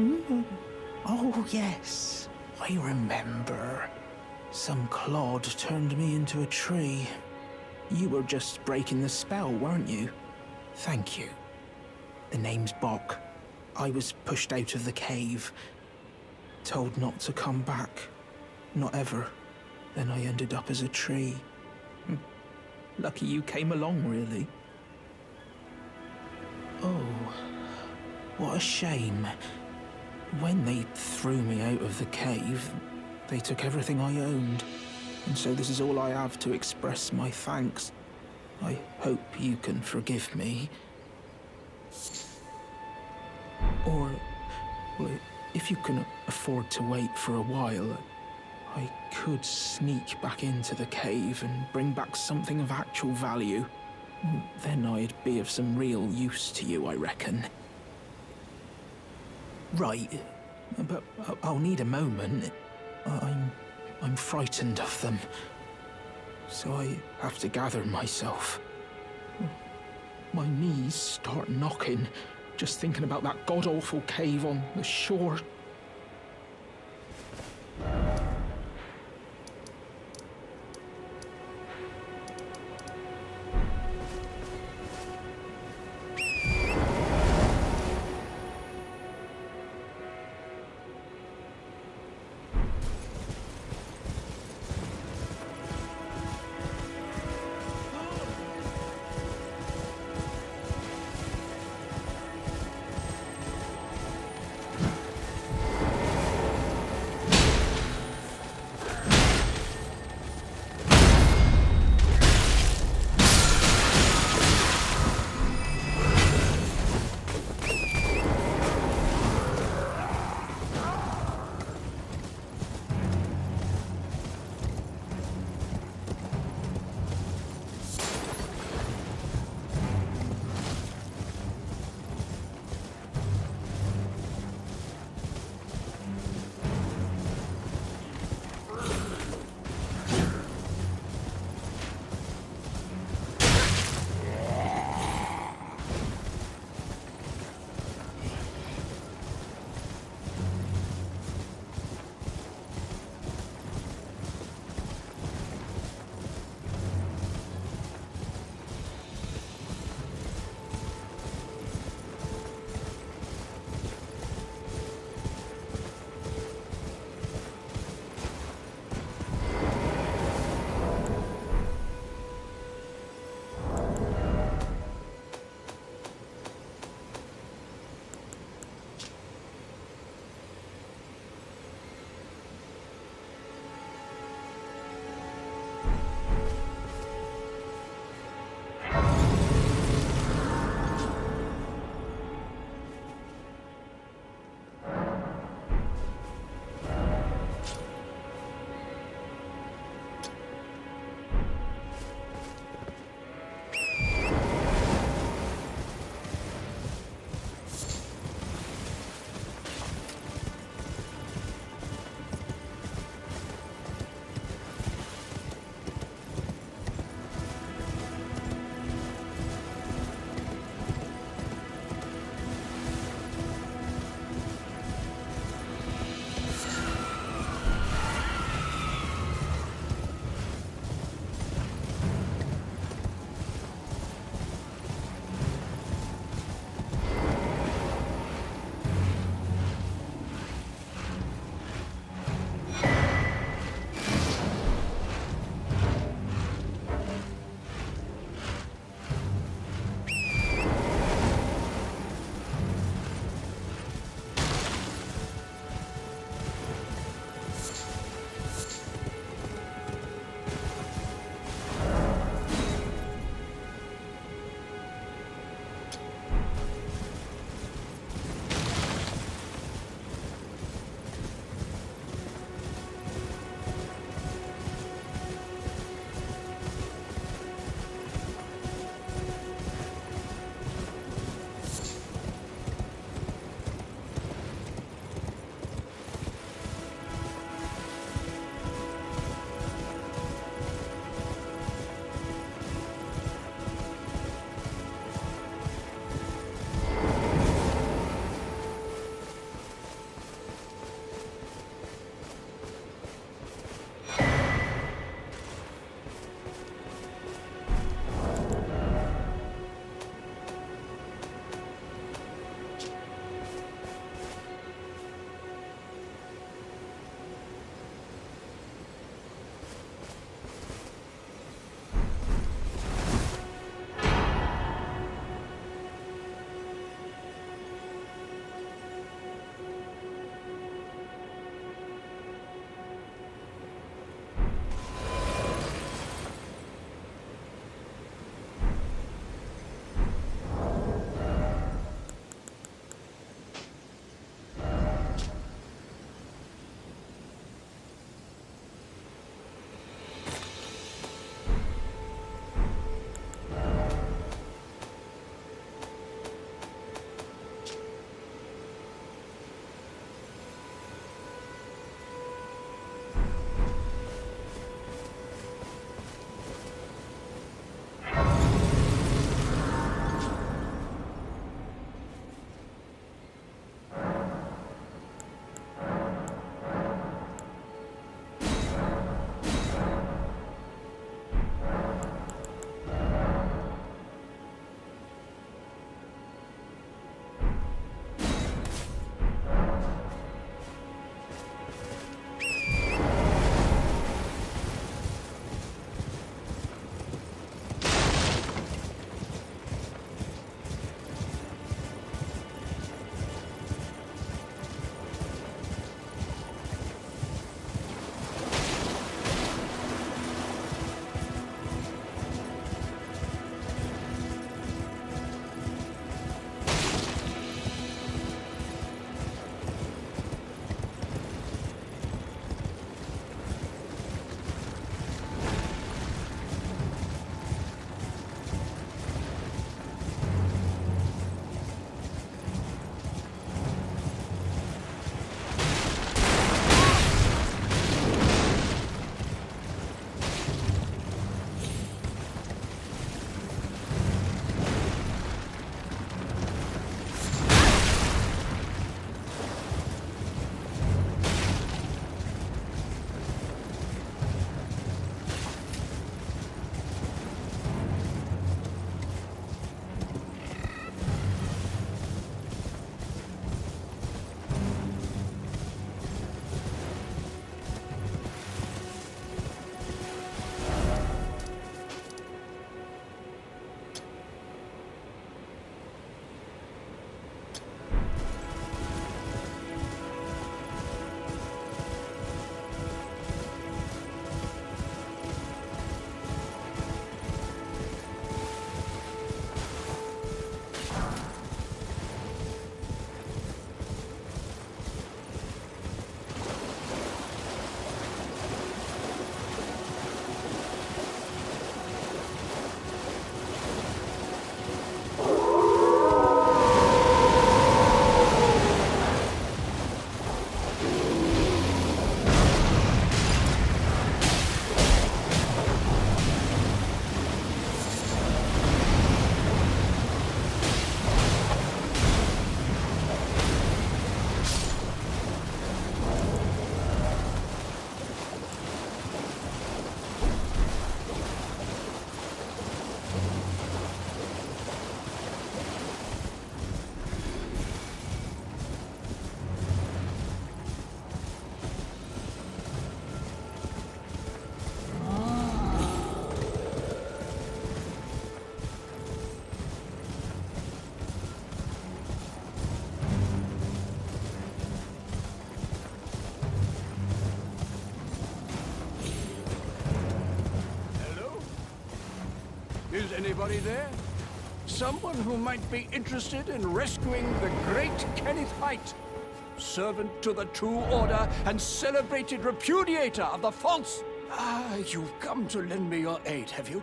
Mm-hmm. Oh, yes. I remember. Some clod turned me into a tree. You were just breaking the spell, weren't you? Thank you. The name's Boc. I was pushed out of the cave. Told not to come back. Not ever. Then I ended up as a tree. Lucky you came along, really. Oh, what a shame. When they threw me out of the cave, they took everything I owned. And so this is all I have to express my thanks. I hope you can forgive me. Or, well, if you can afford to wait for a while, I could sneak back into the cave and bring back something of actual value. Then I'd be of some real use to you, I reckon. Right, but I'll need a moment. I'm frightened of them, so I have to gather myself. My knees start knocking, just thinking about that god-awful cave on the shore. Anybody there? Someone who might be interested in rescuing the great Kenneth Haight, servant to the True Order and celebrated repudiator of the false. Ah, you've come to lend me your aid, have you?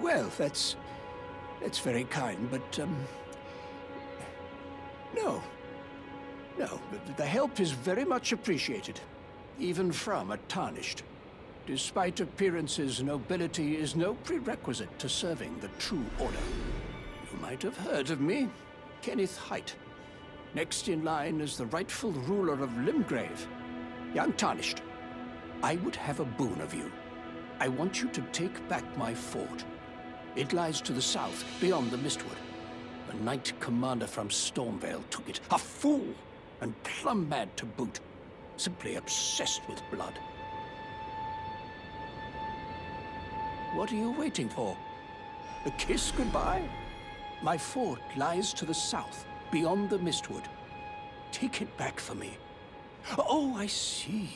Well, that's very kind, but no, but the help is very much appreciated, even from a tarnished. Despite appearances, nobility is no prerequisite to serving the True Order. You might have heard of me, Kenneth Haight. Next in line is the rightful ruler of Limgrave, young tarnished. I would have a boon of you. I want you to take back my fort. It lies to the south, beyond the Mistwood. A knight commander from Stormvale took it, a fool, and plumb mad to boot, simply obsessed with blood. What are you waiting for? A kiss goodbye? My fort lies to the south, beyond the Mistwood. Take it back for me. Oh, I see.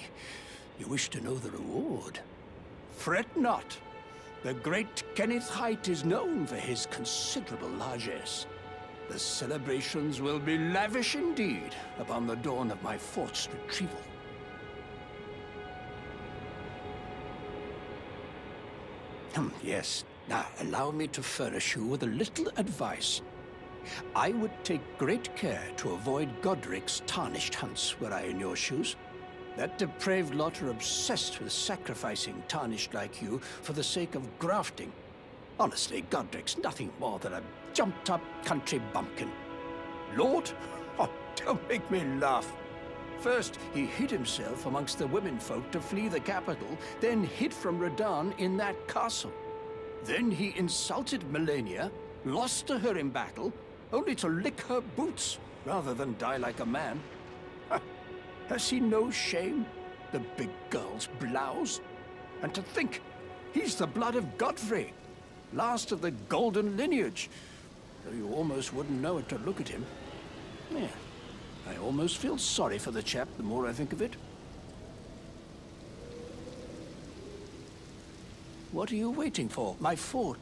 You wish to know the reward? Fret not. The great Kenneth Haight is known for his considerable largesse. The celebrations will be lavish indeed upon the dawn of my fort's retrieval. Yes, now allow me to furnish you with a little advice. I would take great care to avoid Godric's tarnished hunts were I in your shoes. That depraved lot are obsessed with sacrificing tarnished like you for the sake of grafting. Honestly, Godric's nothing more than a jumped-up country bumpkin. Lord? Oh, don't make me laugh. First, he hid himself amongst the womenfolk to flee the capital, then hid from Radan in that castle. Then he insulted Melania, lost to her in battle, only to lick her boots rather than die like a man. Has he no shame? The big girl's blouse? And to think, he's the blood of Godfrey, last of the Golden Lineage, though you almost wouldn't know it to look at him. Yeah, I almost feel sorry for the chap the more I think of it. What are you waiting for? My fort.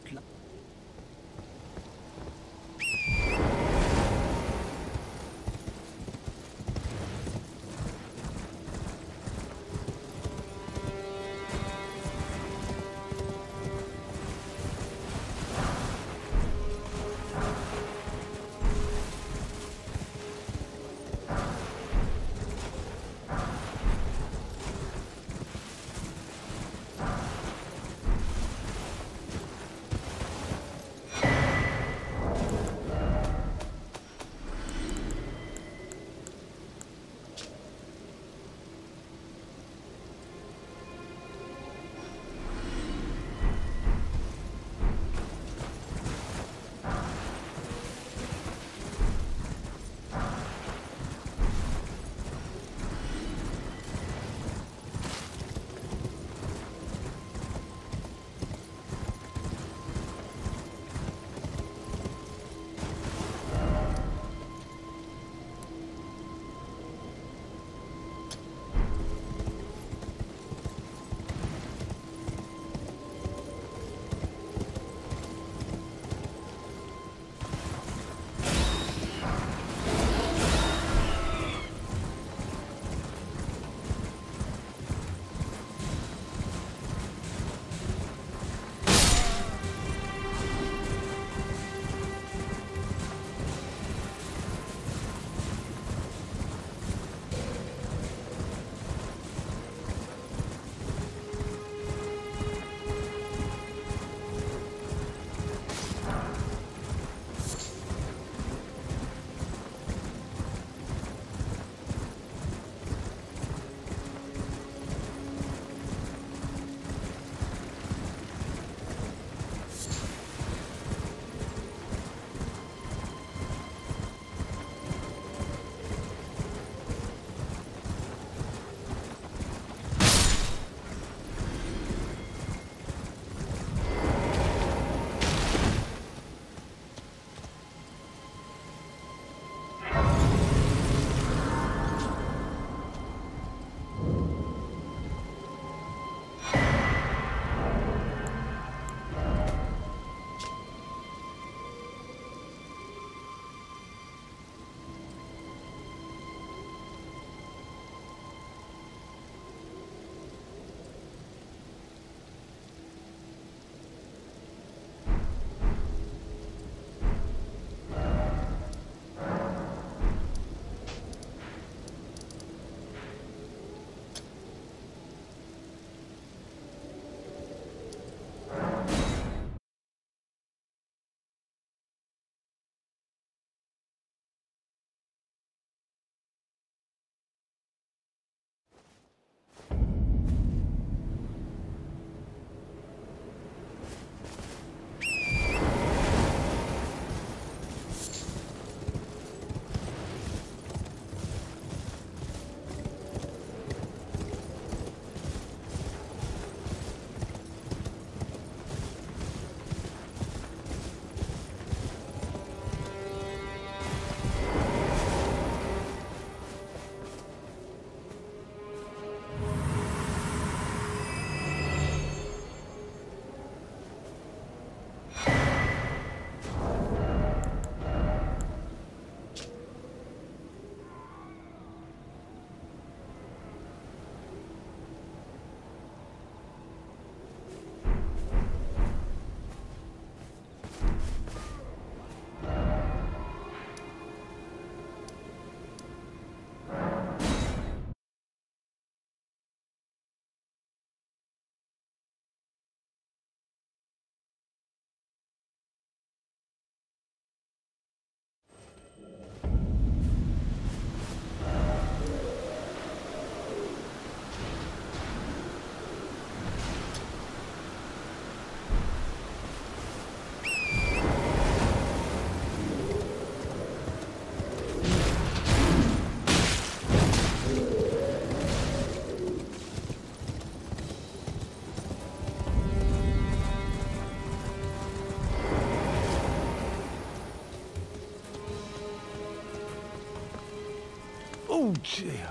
Oh dear.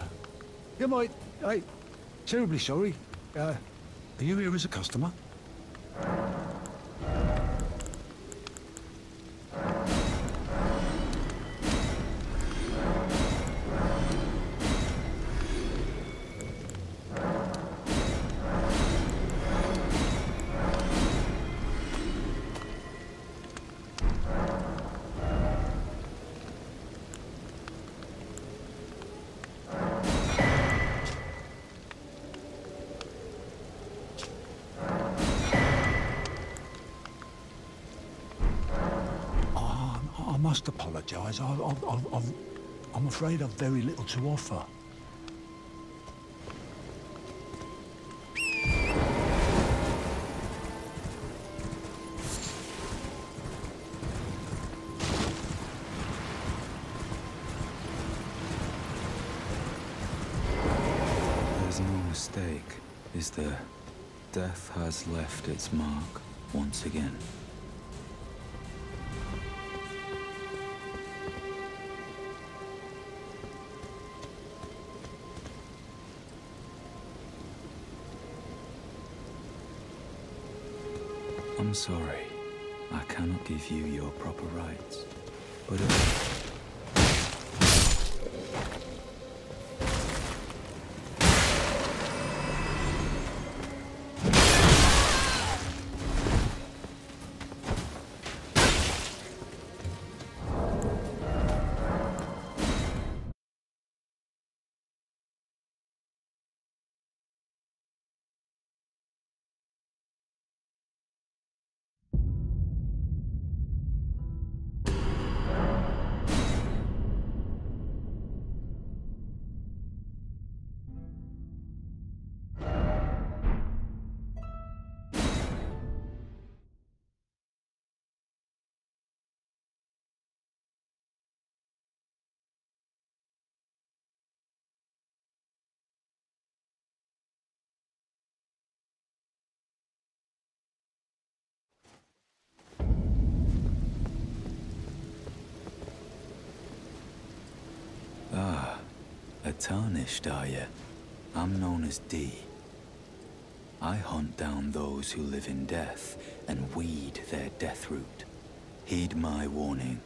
You might... I'm terribly sorry. Are you here as a customer? Apologise. I'm afraid I've very little to offer. There's no mistake, is there? Death has left its mark once again. I'm sorry, I cannot give you your proper rights, but... A tarnished, are you? I'm known as D. I hunt down those who live in death and weed their death root. Heed my warning.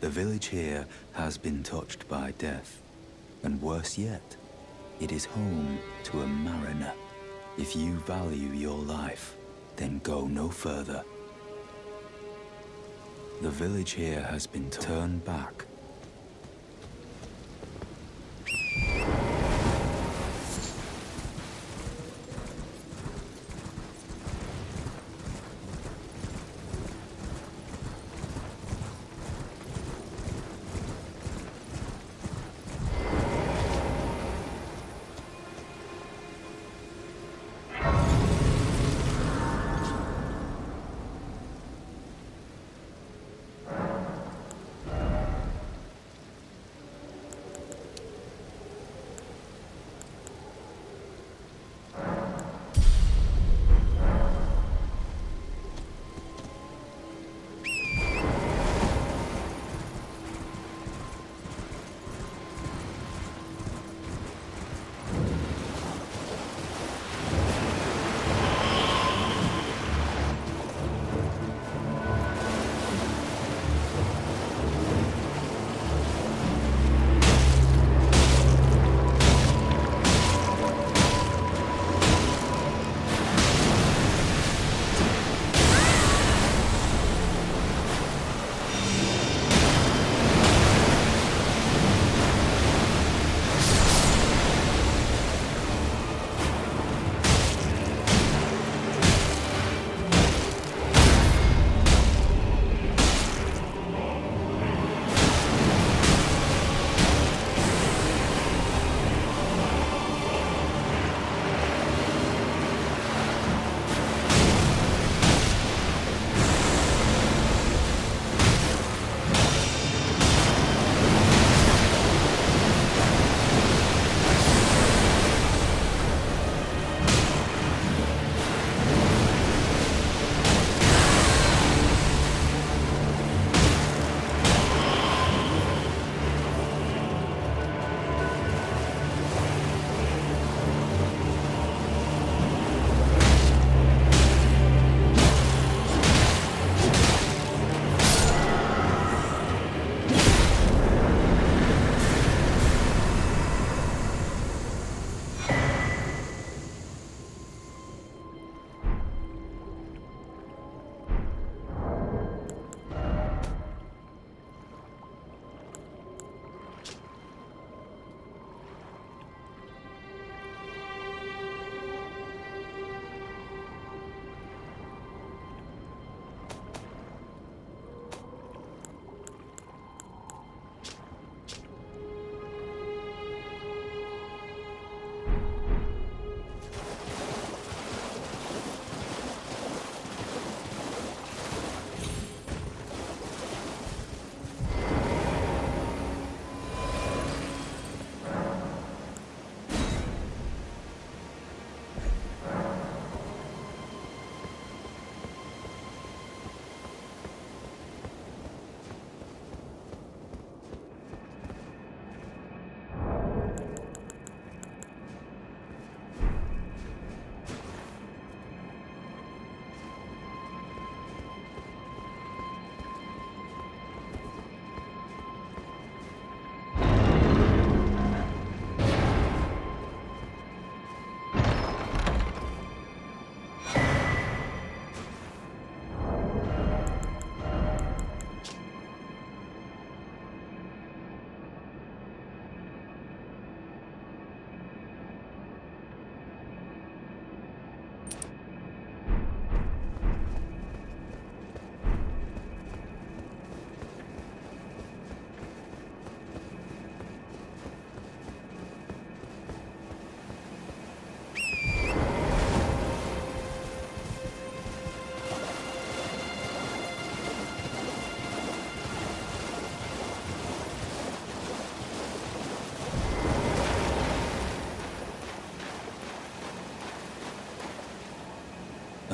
The village here has been touched by death. And worse yet, it is home to a mariner. If you value your life, then go no further. The village here has been turned back.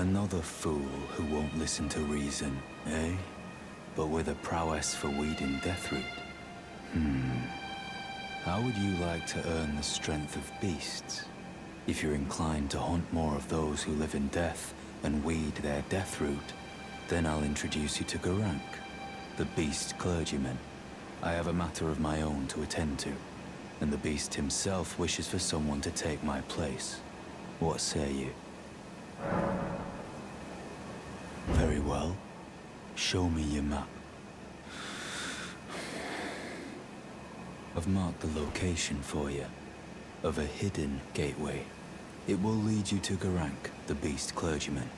Another fool who won't listen to reason, eh? But with a prowess for weeding Deathroot. How would you like to earn the strength of beasts? If you're inclined to hunt more of those who live in death and weed their Deathroot, then I'll introduce you to Gurranq, the beast clergyman. I have a matter of my own to attend to, and the beast himself wishes for someone to take my place. What say you? Very well. Show me your map. I've marked the location for you, of a hidden gateway. It will lead you to Gurranq, the beast clergyman.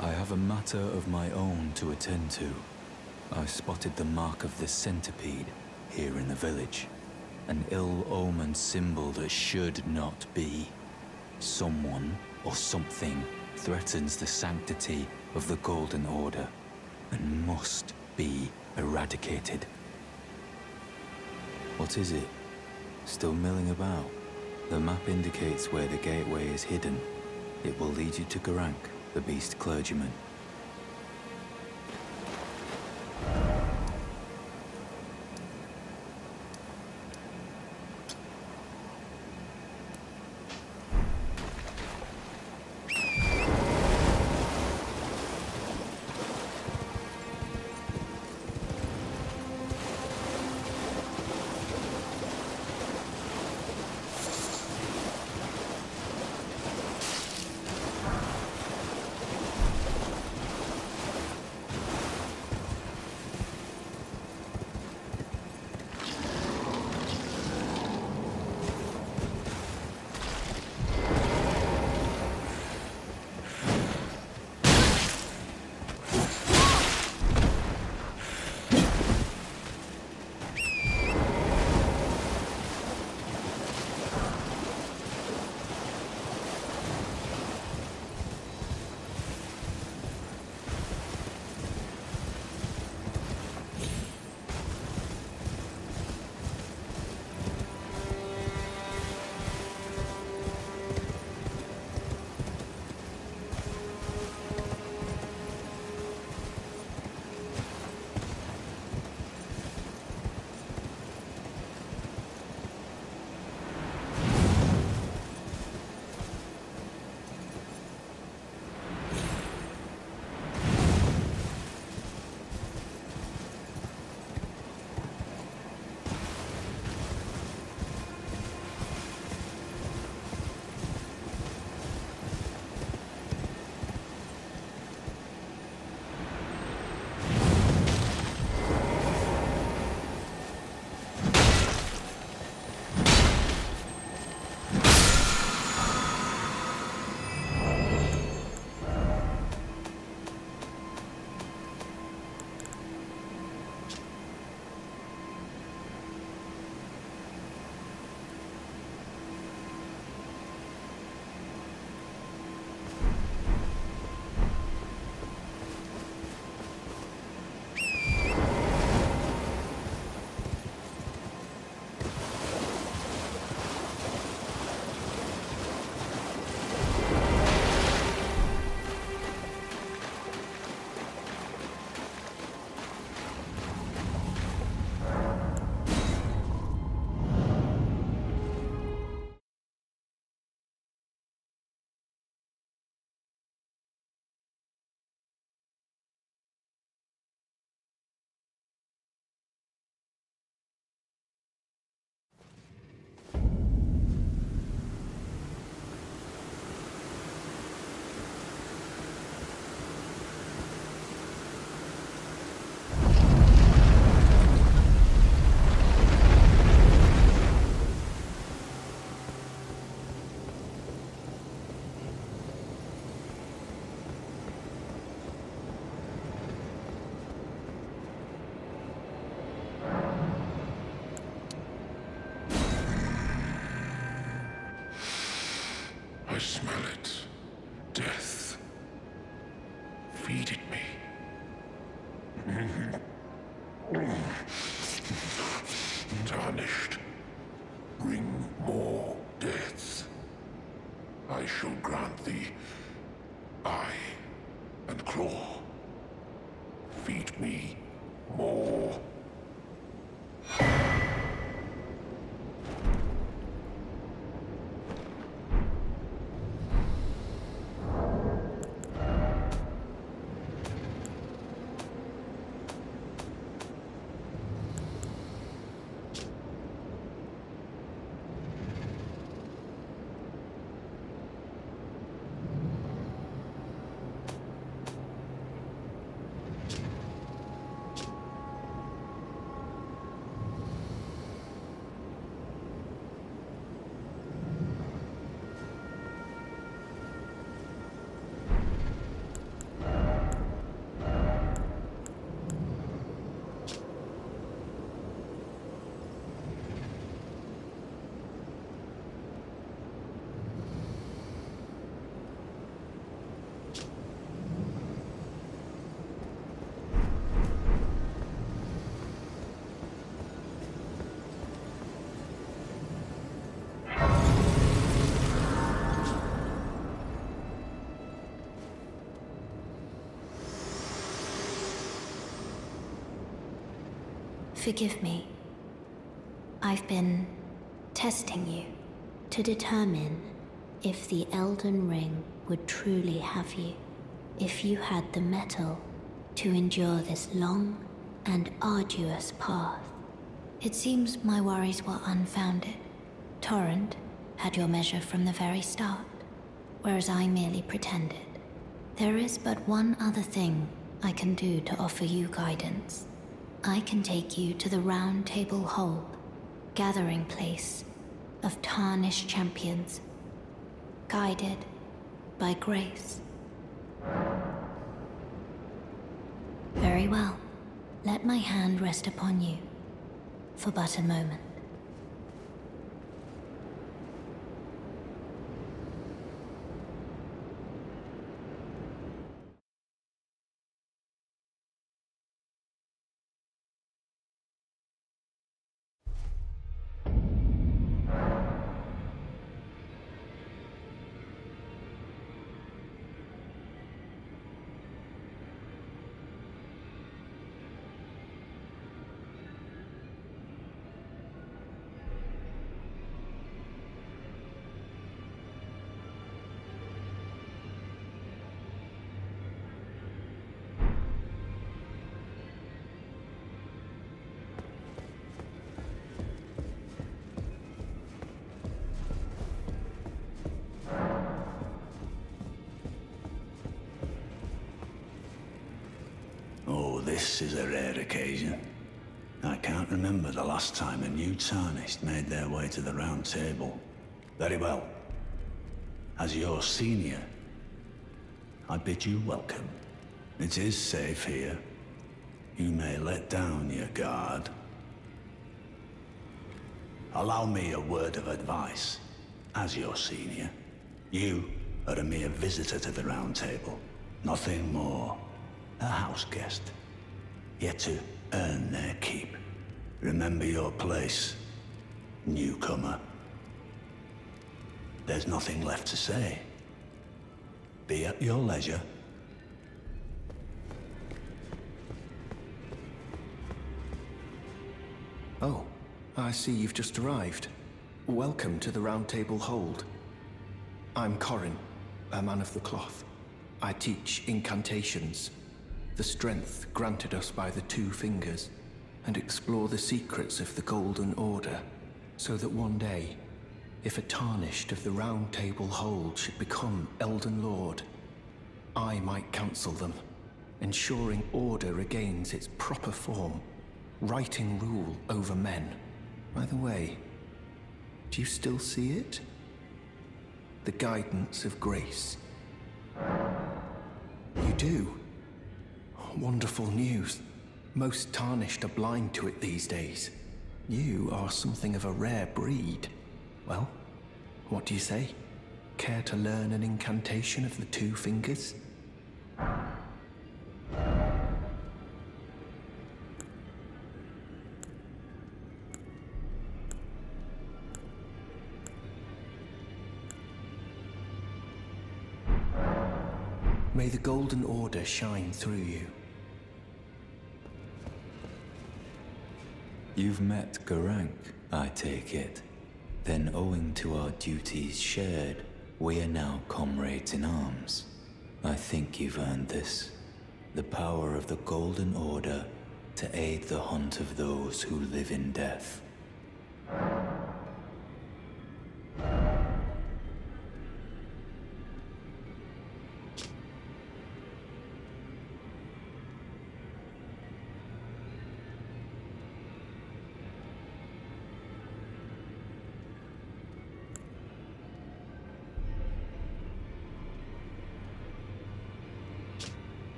I have a matter of my own to attend to. I spotted the mark of the centipede here in the village. An ill-omened symbol that should not be. Someone or something threatens the sanctity of the Golden Order and must be eradicated. What is it? Still milling about? The map indicates where the gateway is hidden. It will lead you to Gurranq, the beast clergyman. I smell it. Death. Feed it me. Tarnished. Bring more deaths. shall grant thee. Eye and claw. Feed me more. Forgive me. I've been testing you to determine if the Elden Ring would truly have you, if you had the metal to endure this long and arduous path. It seems my worries were unfounded. Torrent had your measure from the very start, whereas I merely pretended. There is but one other thing I can do to offer you guidance. I can take you to the Roundtable Hold, gathering place of tarnished champions, guided by grace. Very well. Let my hand rest upon you for but a moment. This is a rare occasion. I can't remember the last time a new tarnished made their way to the round table. Very well. As your senior, I bid you welcome. It is safe here. You may let down your guard. Allow me a word of advice. As your senior, you are a mere visitor to the round table. Nothing more. A house guest. Yet to earn their keep. Remember your place, newcomer. There's nothing left to say. Be at your leisure. Oh, I see you've just arrived. Welcome to the Roundtable Hold. I'm Corin, a man of the cloth. I teach incantations. The strength granted us by the two fingers, and explore the secrets of the Golden Order, so that one day, if a tarnished of the Round Table Hold should become Elden Lord, I might counsel them, ensuring order regains its proper form, righting rule over men. By the way, do you still see it? The guidance of grace. You do. Wonderful news. Most tarnished are blind to it these days. You are something of a rare breed. Well, what do you say? Care to learn an incantation of the two fingers? May the Golden Order shine through you. You've met Gurranq, I take it. Then owing to our duties shared, we are now comrades in arms. I think you've earned this. The power of the Golden Order to aid the hunt of those who live in death.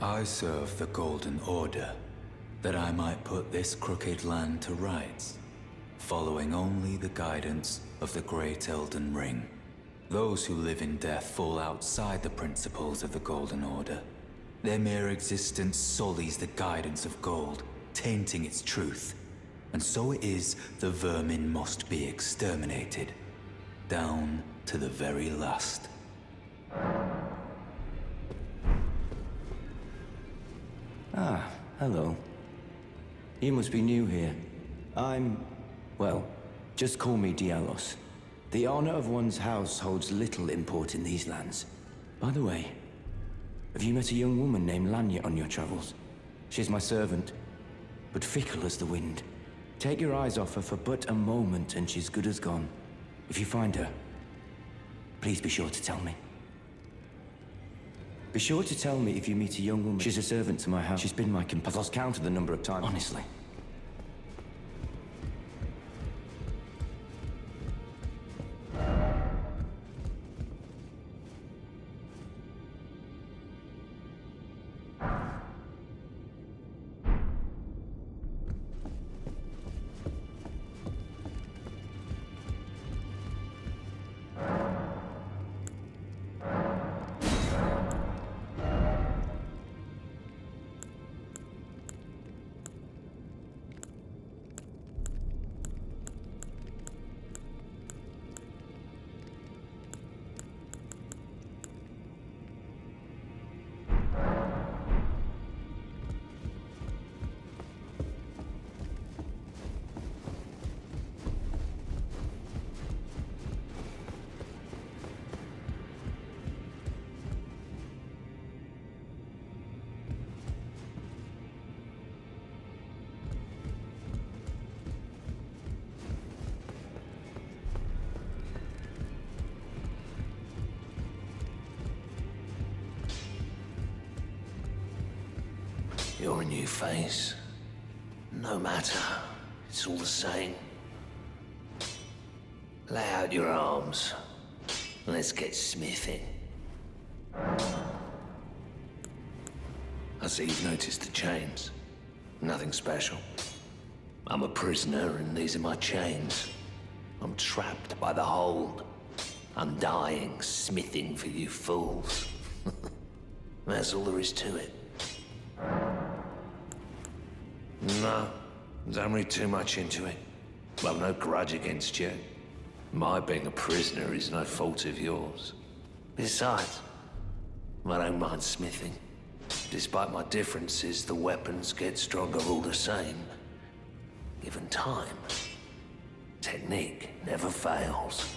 I serve the Golden Order, that I might put this crooked land to rights, following only the guidance of the great Elden Ring. Those who live in death fall outside the principles of the Golden Order. Their mere existence sullies the guidance of gold, tainting its truth. And so it is the vermin must be exterminated, down to the very last. Ah, hello. You must be new here. I'm... well, just call me Diallos. The honor of one's house holds little import in these lands. By the way, have you met a young woman named Lanya on your travels? She's my servant, but fickle as the wind. Take your eyes off her for but a moment and she's good as gone. If you find her, please be sure to tell me. Be sure to tell me if you meet a young woman. She's a servant to my house. She's been my companion. I've lost count of the number of times. Honestly. You're a new face. No matter, it's all the same. Lay out your arms. Let's get smithing. I see you've noticed the chains. Nothing special. I'm a prisoner and these are my chains. I'm trapped by the hold. I'm dying, smithing for you fools. That's all there is to it. No, don't read too much into it. I've no grudge against you. My being a prisoner is no fault of yours. Besides, I don't mind smithing. Despite my differences, the weapons get stronger all the same. Given time, technique never fails.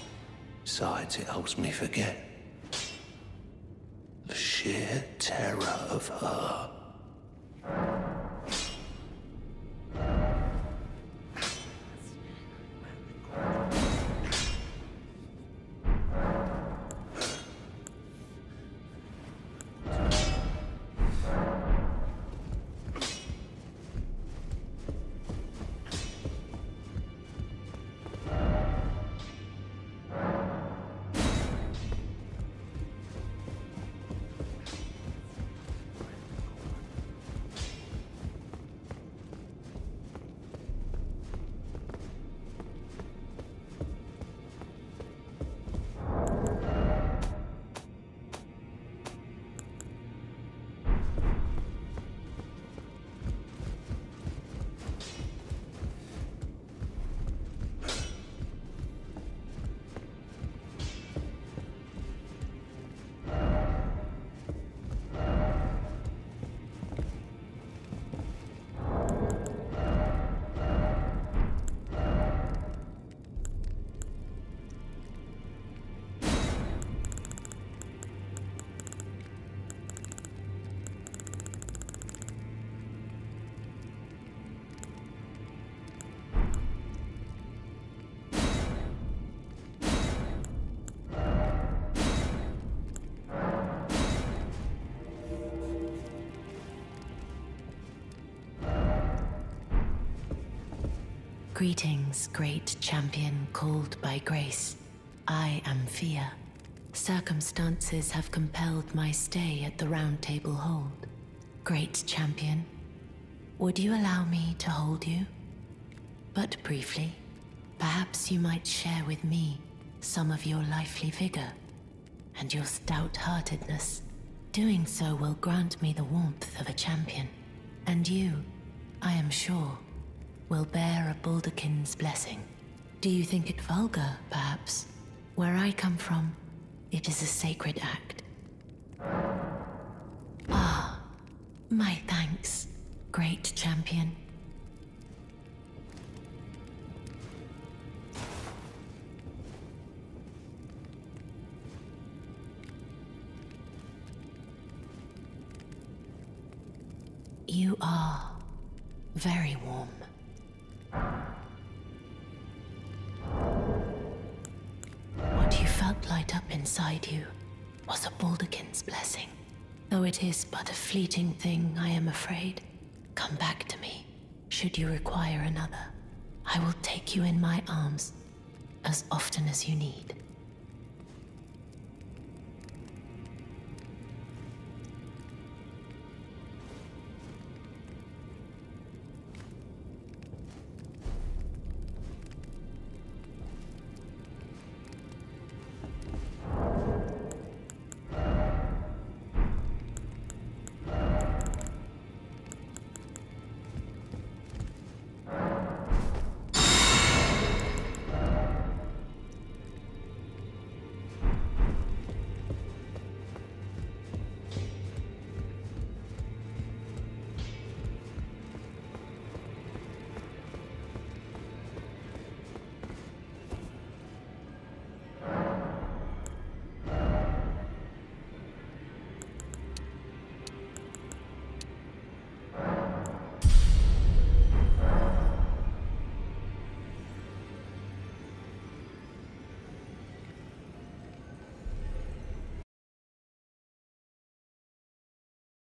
Besides, it helps me forget the sheer terror of her. Greetings, great champion called by grace. I am Fia. Circumstances have compelled my stay at the Roundtable Hold. Great champion, would you allow me to hold you? But briefly, perhaps you might share with me some of your lively vigor and your stout-heartedness. Doing so will grant me the warmth of a champion, and you, I am sure, will bear a Baldachin's blessing. Do you think it vulgar, perhaps? Where I come from, it is a sacred act. Ah, my thanks, great champion. You are very warm. What you felt light up inside you was a Baldachin's blessing. Though it is but a fleeting thing, I am afraid. Come back to me, should you require another. I will take you in my arms as often as you need.